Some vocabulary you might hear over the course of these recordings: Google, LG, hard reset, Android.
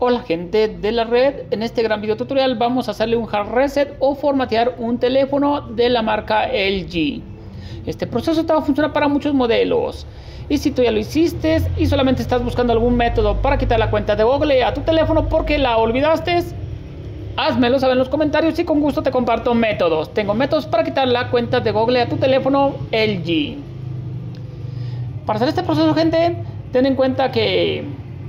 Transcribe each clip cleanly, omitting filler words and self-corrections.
Hola gente de la red, en este gran video tutorial vamos a hacerle un hard reset o formatear un teléfono de la marca LG. Este proceso te va a funcionar para muchos modelos. Y si tú ya lo hiciste y solamente estás buscando algún método para quitar la cuenta de Google a tu teléfono porque la olvidaste, házmelo saber en los comentarios y con gusto te comparto métodos. Tengo métodos para quitar la cuenta de Google a tu teléfono LG. Para hacer este proceso, gente, ten en cuenta que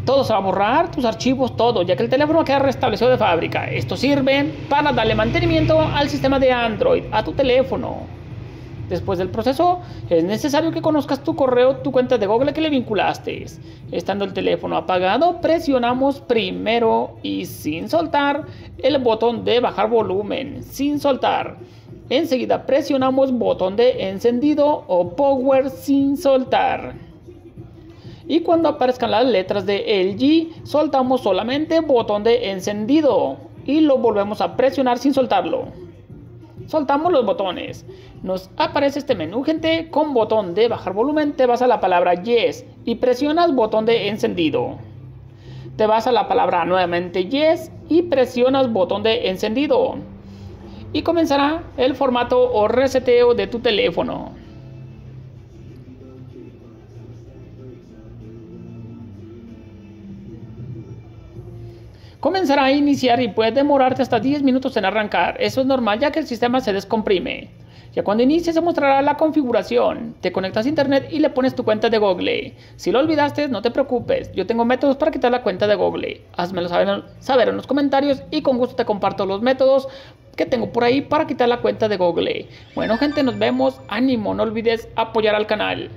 todo se va a borrar, tus archivos, todo, ya que el teléfono queda restablecido de fábrica. Esto sirve para darle mantenimiento al sistema de Android, a tu teléfono. Después del proceso, es necesario que conozcas tu correo, tu cuenta de Google que le vinculaste. Estando el teléfono apagado, presionamos primero y sin soltar el botón de bajar volumen, sin soltar. Enseguida presionamos botón de encendido o power sin soltar. Y cuando aparezcan las letras de LG, soltamos solamente botón de encendido y lo volvemos a presionar sin soltarlo. Soltamos los botones. Nos aparece este menú, gente, con botón de bajar volumen. Te vas a la palabra Yes y presionas botón de encendido. Te vas a la palabra nuevamente Yes y presionas botón de encendido. Y comenzará el formato o reseteo de tu teléfono. Comenzará a iniciar y puede demorarte hasta 10 minutos en arrancar. Eso es normal ya que el sistema se descomprime. Ya cuando inicie se mostrará la configuración. Te conectas a internet y le pones tu cuenta de Google. Si lo olvidaste, no te preocupes. Yo tengo métodos para quitar la cuenta de Google. Házmelo saber en los comentarios y con gusto te comparto los métodos que tengo por ahí para quitar la cuenta de Google. Bueno gente, nos vemos. Ánimo, no olvides apoyar al canal.